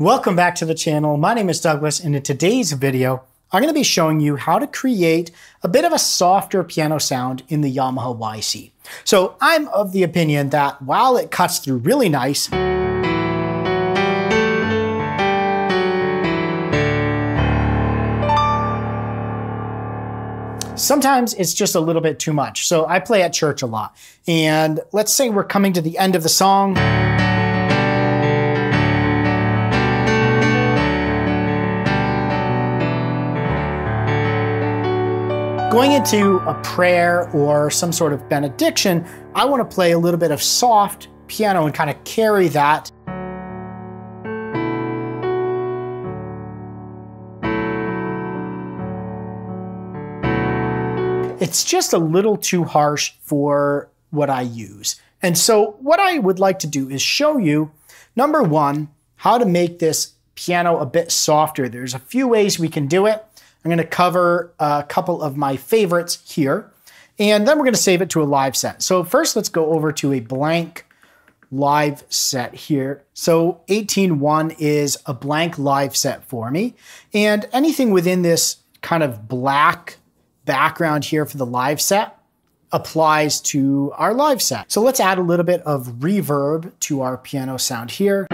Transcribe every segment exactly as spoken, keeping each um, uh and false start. Welcome back to the channel. My name is Douglas, and in today's video, I'm going to be showing you how to create a bit of a softer piano sound in the Yamaha Y C. So I'm of the opinion that while it cuts through really nice, sometimes it's just a little bit too much. So I play at church a lot. And let's say we're coming to the end of the song. Going into a prayer or some sort of benediction, I want to play a little bit of soft piano and kind of carry that. It's just a little too harsh for what I use. And so what I would like to do is show you, number one, how to make this piano a bit softer. There's a few ways we can do it. I'm going to cover a couple of my favorites here, and then we're going to save it to a live set. So first, let's go over to a blank live set here. So eighteen one is a blank live set for me, and anything within this kind of black background here for the live set applies to our live set. So let's add a little bit of reverb to our piano sound here.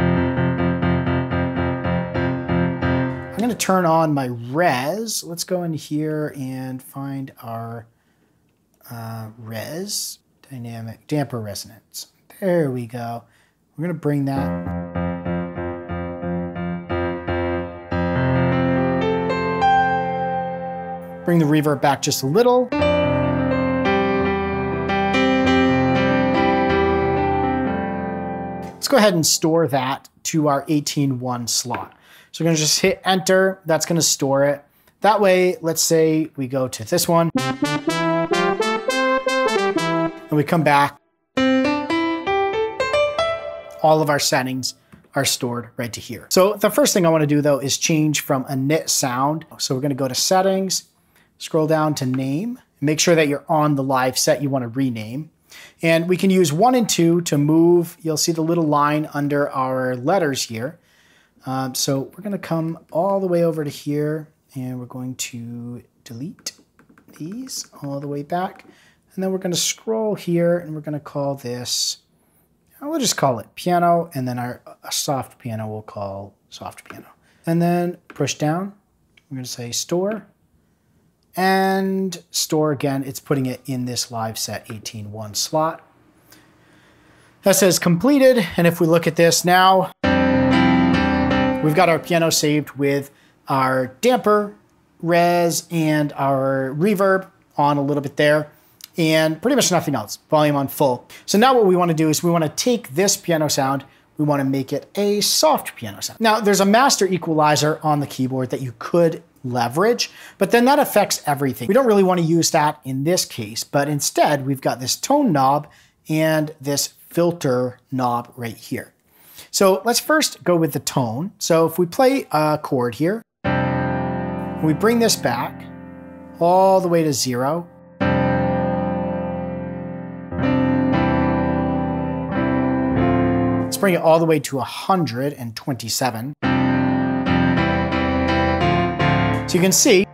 I'm going to turn on my res. Let's go in here and find our uh, res, dynamic damper resonance. There we go. We're going to bring that. Bring the reverb back just a little. Let's go ahead and store that to our eighteen one slot. So we're gonna just hit enter, that's gonna store it. That way, let's say we go to this one, and we come back. All of our settings are stored right to here. So the first thing I wanna do though is change from a init sound. So we're gonna go to settings, scroll down to name, make sure that you're on the live set you want to rename. And we can use one and two to move. You'll see the little line under our letters here. Um, so we're going to come all the way over to here, and we're going to delete these all the way back. And then we're going to scroll here, and we're going to call this, we'll just call it piano, and then our uh, soft piano we'll call soft piano. And then push down, we're going to say store. And store again, it's putting it in this live set eighteen one slot. That says completed, and if we look at this now, we've got our piano saved with our damper, res, and our reverb on a little bit there, and pretty much nothing else, volume on full. So now what we want to do is we want to take this piano sound, we want to make it a soft piano sound. Now there's a master equalizer on the keyboard that you could leverage, but then that affects everything. We don't really want to use that in this case, but instead we've got this tone knob and this filter knob right here. So let's first go with the tone. So if we play a chord here, we bring this back all the way to zero. Let's bring it all the way to one hundred twenty-seven. You can see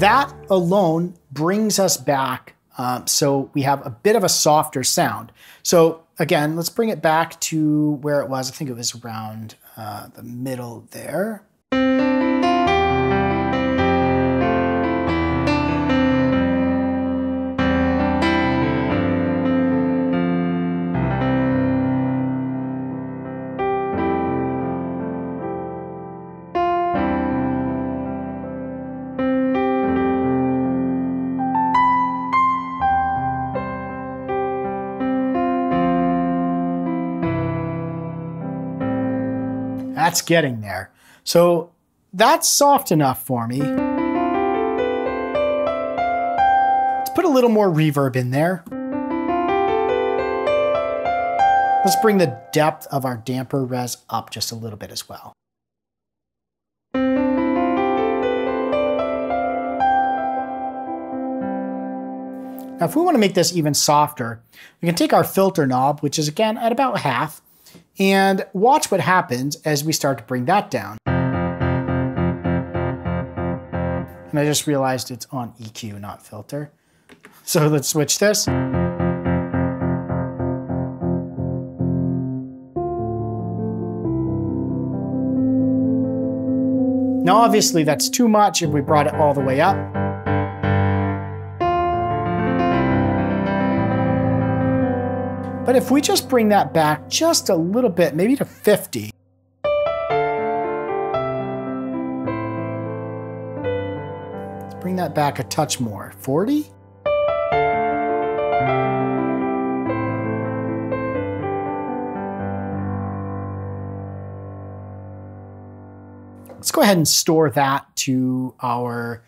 that alone brings us back, um, so we have a bit of a softer sound. So again, let's bring it back to where it was. I think it was around uh, the middle there. That's getting there. So that's soft enough for me. Let's put a little more reverb in there. Let's bring the depth of our damper res up just a little bit as well. Now, if we want to make this even softer, we can take our filter knob, which is again at about half, and watch what happens as we start to bring that down. And I just realized it's on E Q, not filter. So let's switch this. Now obviously that's too much if we brought it all the way up. But if we just bring that back just a little bit, maybe to fifty. Let's bring that back a touch more, forty? Let's go ahead and store that to our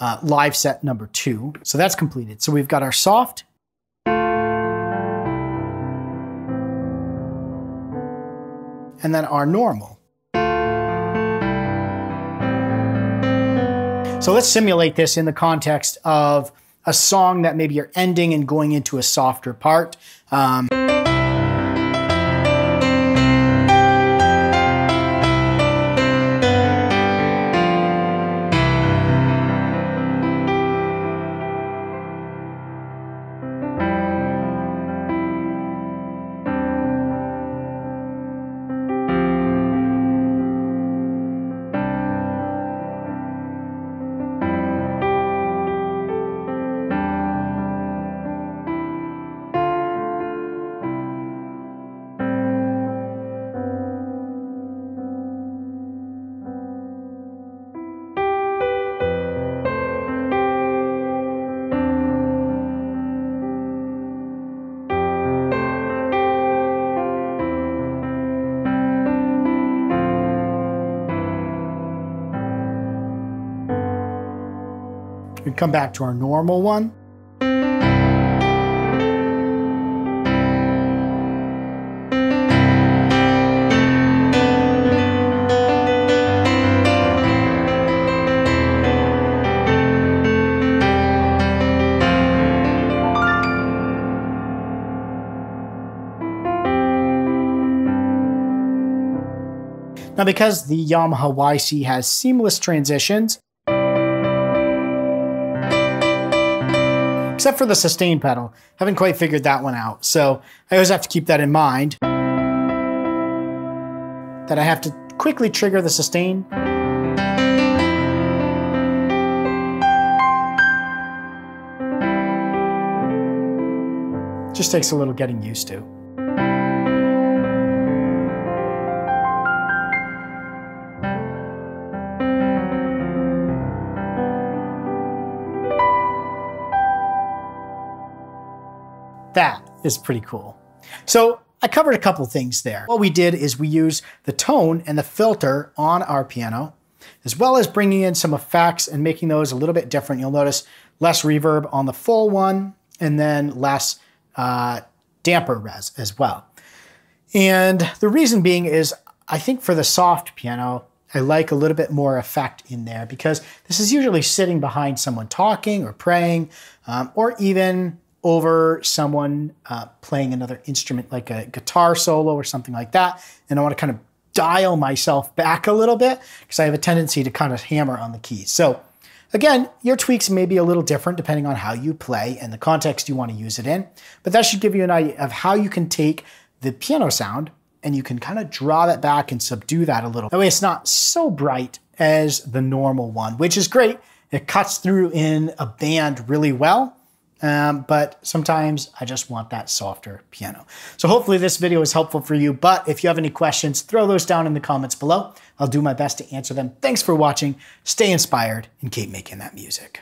uh, live set number two. So that's completed. So we've got our soft. And then our normal. So let's simulate this in the context of a song that maybe you're ending and going into a softer part. Um, We come back to our normal one. Now, because the Yamaha Y C has seamless transitions, except for the sustain pedal. Haven't quite figured that one out. So I always have to keep that in mind. That I have to quickly trigger the sustain. Just takes a little getting used to. That is pretty cool. So I covered a couple things there. What we did is we used the tone and the filter on our piano, as well as bringing in some effects and making those a little bit different. You'll notice less reverb on the full one and then less uh, damper res as well. And the reason being is I think for the soft piano, I like a little bit more effect in there because this is usually sitting behind someone talking or praying um, or even over someone uh, playing another instrument like a guitar solo or something like that. And I want to kind of dial myself back a little bit because I have a tendency to kind of hammer on the keys. So again, your tweaks may be a little different depending on how you play and the context you want to use it in, but that should give you an idea of how you can take the piano sound and you can kind of draw that back and subdue that a little. That way it's not so bright as the normal one, which is great. It cuts through in a band really well. Um, but sometimes I just want that softer piano. So hopefully this video is helpful for you, but if you have any questions, throw those down in the comments below. I'll do my best to answer them. Thanks for watching. Stay inspired and keep making that music.